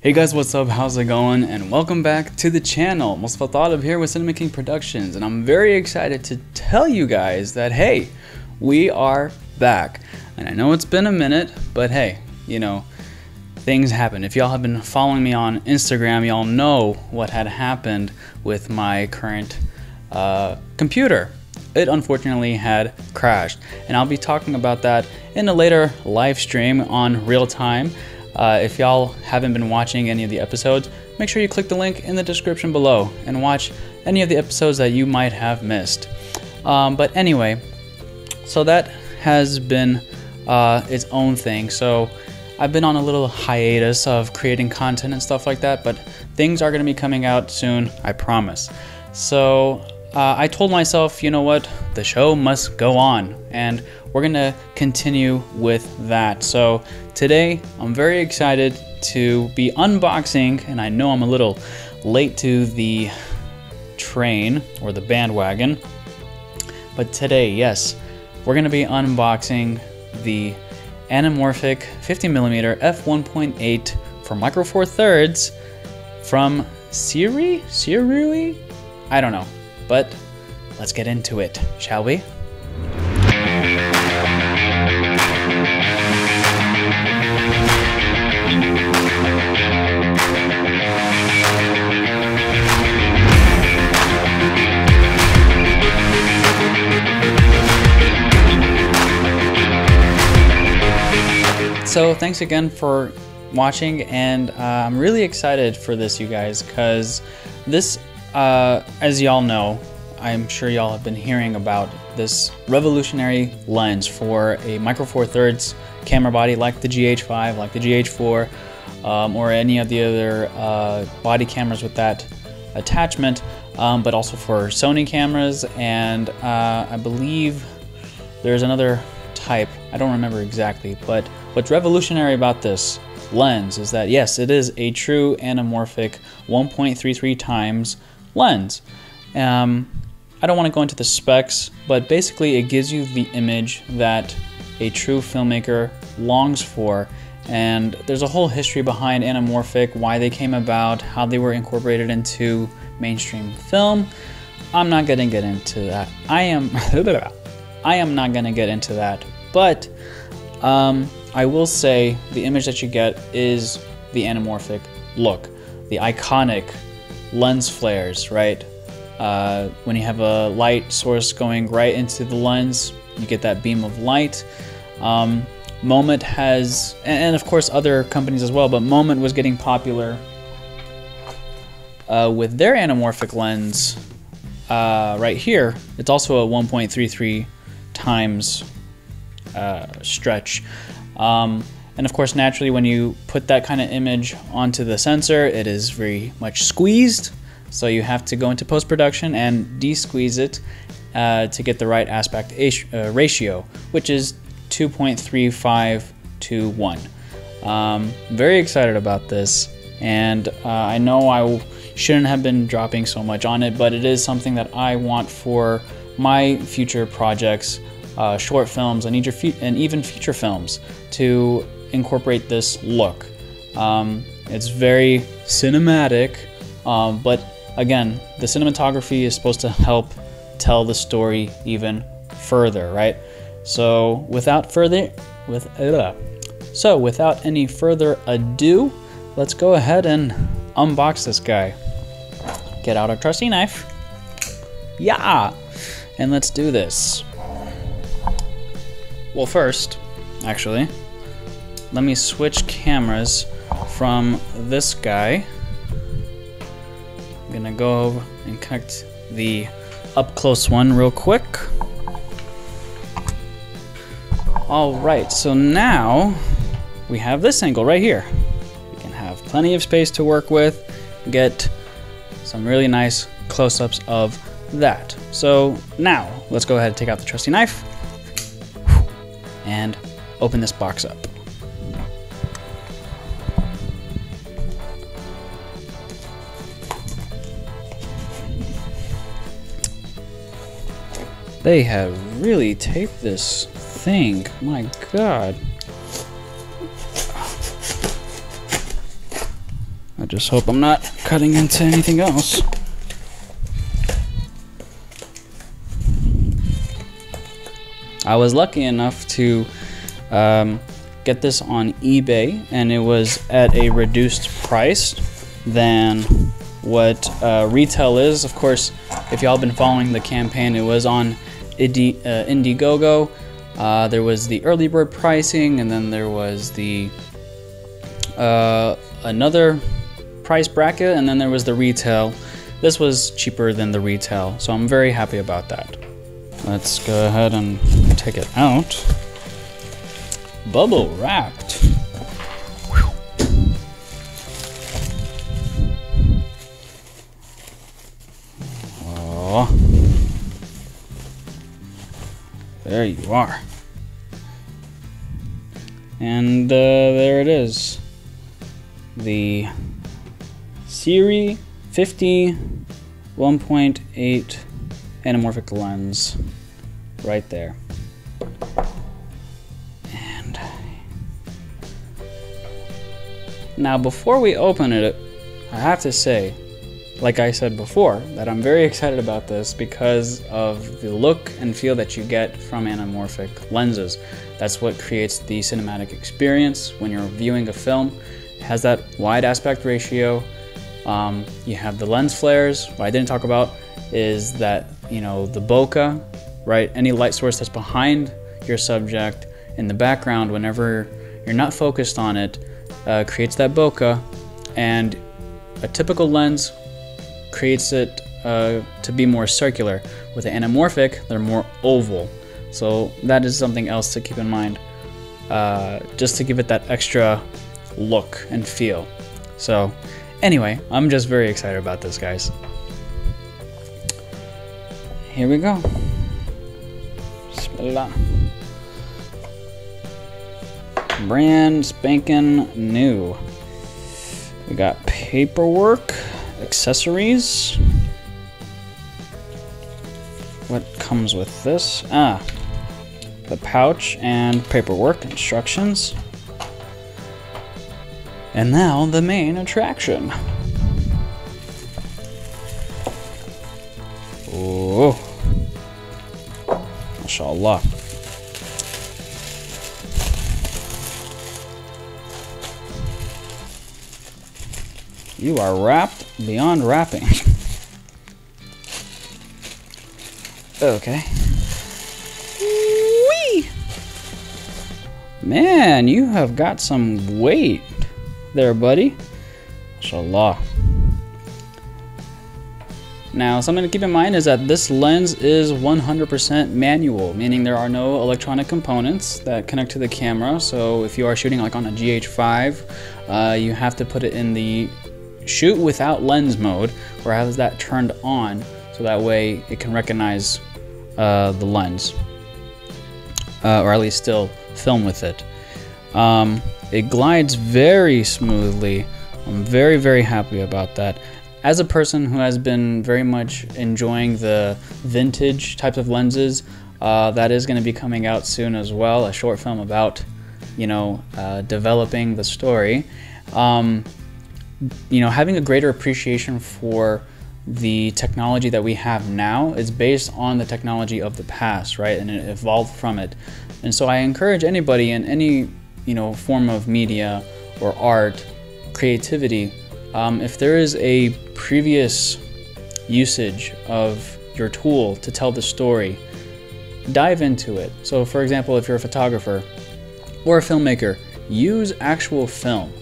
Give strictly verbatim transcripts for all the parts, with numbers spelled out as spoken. Hey guys, what's up? How's it going? And welcome back to the channel. Mustafa Thalib here with Cinema King Productions, and I'm very excited to tell you guys that, hey, we are back. And I know it's been a minute, but hey, you know, things happen. If y'all have been following me on Instagram, y'all know what had happened with my current uh, computer. It unfortunately had crashed, and I'll be talking about that in a later live stream on Real Time. Uh, if y'all haven't been watching any of the episodes, make sure you click the link in the description below and watch any of the episodes that you might have missed. Um, but anyway, so that has been uh, its own thing. So I've been on a little hiatus of creating content and stuff like that, but things are going to be coming out soon, I promise. So uh, I told myself, you know what, the show must go on, and we're going to continue with that. So today, I'm very excited to be unboxing, and I know I'm a little late to the train or the bandwagon, but today, yes, we're going to be unboxing the anamorphic fifty millimeter f one point eight for Micro Four Thirds from Sirui? Sirui? I don't know, but let's get into it, shall we? So thanks again for watching, and uh, I'm really excited for this, you guys, because this, uh, as y'all know, I'm sure y'all have been hearing about this revolutionary lens for a Micro Four Thirds camera body like the G H five, like the G H four, um, or any of the other uh, body cameras with that attachment, um, but also for Sony cameras, and uh, I believe there's another type, I don't remember exactly, but what's revolutionary about this lens is that, yes, it is a true anamorphic one point three three times lens. Um, I don't want to go into the specs, but basically it gives you the image that a true filmmaker longs for. And there's a whole history behind anamorphic, why they came about, how they were incorporated into mainstream film. I'm not going to get into that. I am, I am not going to get into that, but um, I will say the image that you get is the anamorphic look, the iconic lens flares, right? Uh, when you have a light source going right into the lens, you get that beam of light. Um, Moment has, and of course other companies as well, but Moment was getting popular uh, with their anamorphic lens uh, right here. It's also a one point three three times uh, stretch. Um, and of course, naturally, when you put that kind of image onto the sensor, it is very much squeezed. So you have to go into post-production and de-squeeze it uh, to get the right aspect uh, ratio, which is two point three five to one. Um, very excited about this. And uh, I know I shouldn't have been dropping so much on it, but it is something that I want for my future projects. Uh, short films and even feature films to incorporate this look. Um, it's very cinematic, uh, but again, the cinematography is supposed to help tell the story even further, right? So without further, with uh, so without any further ado, let's go ahead and unbox this guy. Get out our trusty knife, yeah, and let's do this. Well, first, actually, let me switch cameras from this guy. I'm gonna go over and connect the up-close one real quick. All right, so now we have this angle right here. We can have plenty of space to work with, get some really nice close-ups of that. So now, let's go ahead and take out the trusty knife and open this box up. They have really taped this thing. My God. I just hope I'm not cutting into anything else. I was lucky enough to um, get this on eBay, and it was at a reduced price than what uh, retail is. Of course, if y'all been following the campaign, it was on Indi uh, Indiegogo. Uh, there was the early bird pricing, and then there was the uh, another price bracket, and then there was the retail. This was cheaper than the retail, so I'm very happy about that. Let's go ahead and take it out. Bubble wrapped. Oh, there you are. And uh, there it is. The Sirui fifty one point eight anamorphic lens right there. And now before we open it, I have to say, like I said before, that I'm very excited about this because of the look and feel that you get from anamorphic lenses. That's what creates the cinematic experience when you're viewing a film. It has that wide aspect ratio. Um, you have the lens flares. What I didn't talk about is that, you know, the bokeh, right? Any light source that's behind your subject in the background, whenever you're not focused on it, uh, creates that bokeh. And a typical lens creates it uh, to be more circular. With the anamorphic, they're more oval. So that is something else to keep in mind, uh, just to give it that extra look and feel. So anyway, I'm just very excited about this, guys. Here we go. Bismillah. Brand spanking new. We got paperwork, accessories. What comes with this? Ah, the pouch and paperwork, instructions. And now the main attraction. Oh, mashallah. You are wrapped beyond wrapping. Okay. Whee! Man, you have got some weight there, buddy. Mashallah. Now, something to keep in mind is that this lens is one hundred percent manual, meaning there are no electronic components that connect to the camera. So if you are shooting like on a G H five, uh, you have to put it in the shoot without lens mode, or have that turned on, so that way it can recognize uh, the lens, uh, or at least still film with it. Um, It glides very smoothly. I'm very, very happy about that. As a person who has been very much enjoying the vintage types of lenses, uh, that is going to be coming out soon as well, a short film about, you know, uh, developing the story. Um, you know, having a greater appreciation for the technology that we have now is based on the technology of the past, right? And it evolved from it. And so I encourage anybody in any you know, form of media or art, creativity, um, if there is a previous usage of your tool to tell the story, dive into it. So for example, if you're a photographer or a filmmaker, use actual film,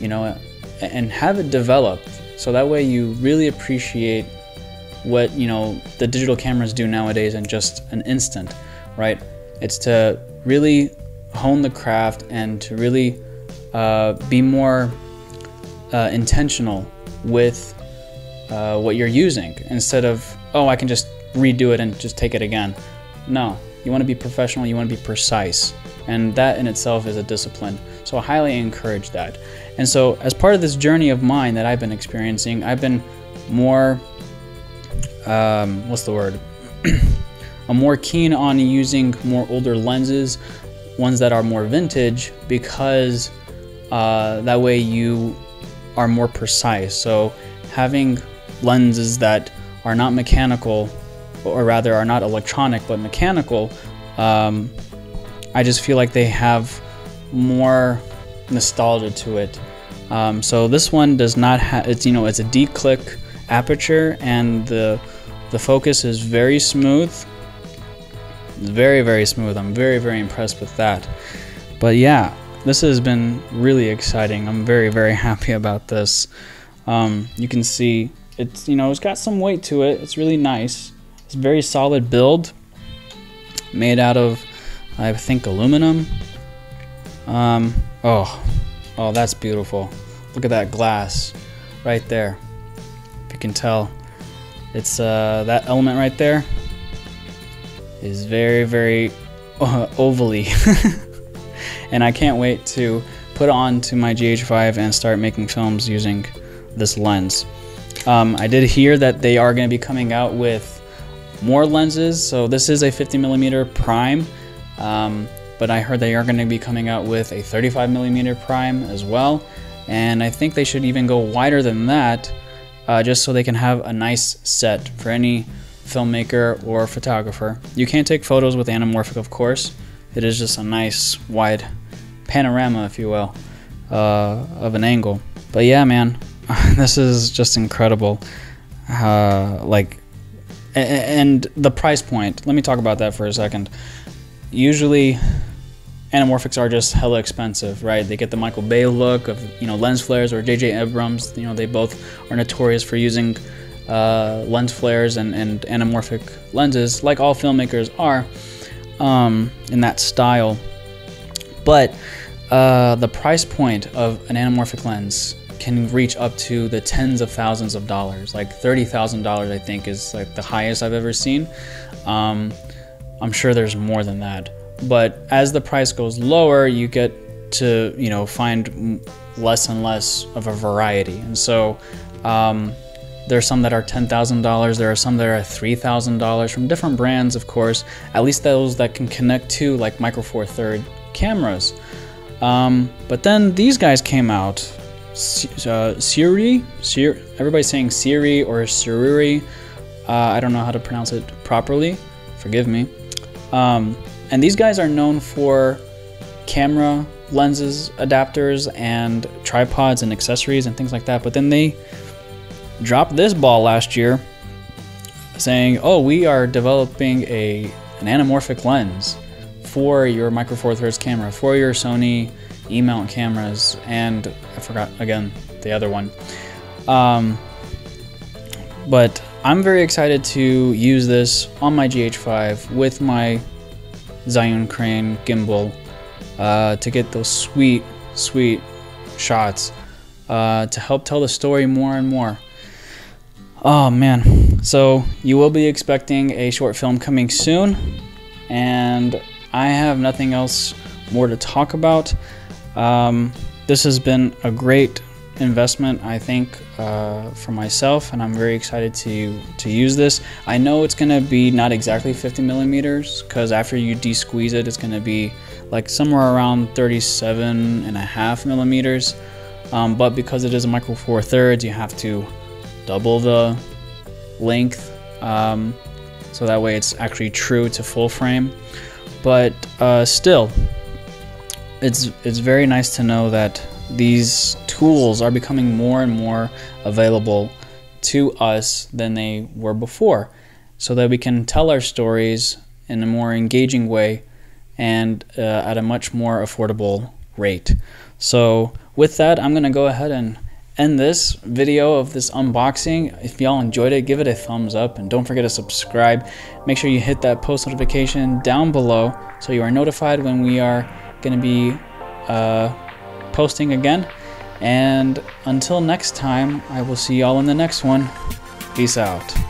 you know, and have it developed. So that way you really appreciate what, you know, the digital cameras do nowadays in just an instant, right? It's to really hone the craft and to really uh, be more uh, intentional with uh, what you're using, instead of, oh, I can just redo it and just take it again. No, you want to be professional, you want to be precise, and that in itself is a discipline. So I highly encourage that. And so as part of this journey of mine that I've been experiencing, I've been more, um, what's the word? I'm more keen on using more older lenses, ones that are more vintage, because uh, that way you are more precise. So having lenses that are not mechanical, or rather are not electronic but mechanical, um, I just feel like they have more nostalgia to it. Um, so this one does not have, it's, you know, it's a D-click aperture, and the the focus is very smooth. It's very, very smooth. I'm very, very impressed with that. But yeah, this has been really exciting. I'm very, very happy about this. Um, you can see it's, you know, it's got some weight to it. It's really nice. It's a very solid build, made out of, I think, aluminum. Um, oh, oh, that's beautiful. Look at that glass right there. If you can tell, it's uh, that element right there is very, very uh, ovally. And I can't wait to put it on to my G H five and start making films using this lens. Um, I did hear that they are going to be coming out with more lenses. So this is a fifty millimeter prime, um, but I heard they are going to be coming out with a thirty-five millimeter prime as well. And I think they should even go wider than that, uh, just so they can have a nice set for any filmmaker or photographer. You can't take photos with anamorphic, of course. It is just a nice wide panorama, if you will, uh, of an angle. But yeah, man, this is just incredible. Uh, like, and the price point, let me talk about that for a second. Usually anamorphics are just hella expensive, right? They get the Michael Bay look of, you know, lens flares, or J J Abrams, you know, they both are notorious for using uh, lens flares and, and anamorphic lenses, like all filmmakers are. Um, in that style. But uh, the price point of an anamorphic lens can reach up to the tens of thousands of dollars, like thirty thousand dollars I think is like the highest I've ever seen. Um, I'm sure there's more than that. But as the price goes lower, you get to, you know, find less and less of a variety. And so um, there are some that are ten thousand dollars, there are some that are three thousand dollars, from different brands, of course, at least those that can connect to like Micro Four Third cameras. Um, but then these guys came out, uh, Sirui, Sir everybody's saying Sirui or Sirui, uh, I don't know how to pronounce it properly, forgive me. Um, and these guys are known for camera lenses, adapters, and tripods and accessories and things like that, but then they dropped this ball last year saying, oh, we are developing a an anamorphic lens for your Micro Four Thirds camera, for your Sony E-mount cameras, and I forgot again the other one. Um, but I'm very excited to use this on my G H five with my Zhiyun Crane gimbal uh, to get those sweet, sweet shots uh, to help tell the story more and more. Oh man, so you will be expecting a short film coming soon, and I have nothing else more to talk about. Um, this has been a great investment, I think, uh, for myself, and I'm very excited to, to use this. I know it's gonna be not exactly fifty millimeters, because after you de-squeeze it, it's gonna be like somewhere around thirty-seven and a half millimeters, um, but because it is a Micro Four Thirds, you have to double the length, um, so that way it's actually true to full frame. But uh, still, it's it's very nice to know that these tools are becoming more and more available to us than they were before, so that we can tell our stories in a more engaging way and uh, at a much more affordable rate. So with that, I'm gonna go ahead and end this video of this unboxing. If y'all enjoyed it, give it a thumbs up, and don't forget to subscribe. Make sure you hit that post notification down below so you are notified when we are going to be uh, posting again. And until next time, I will see y'all in the next one. Peace out.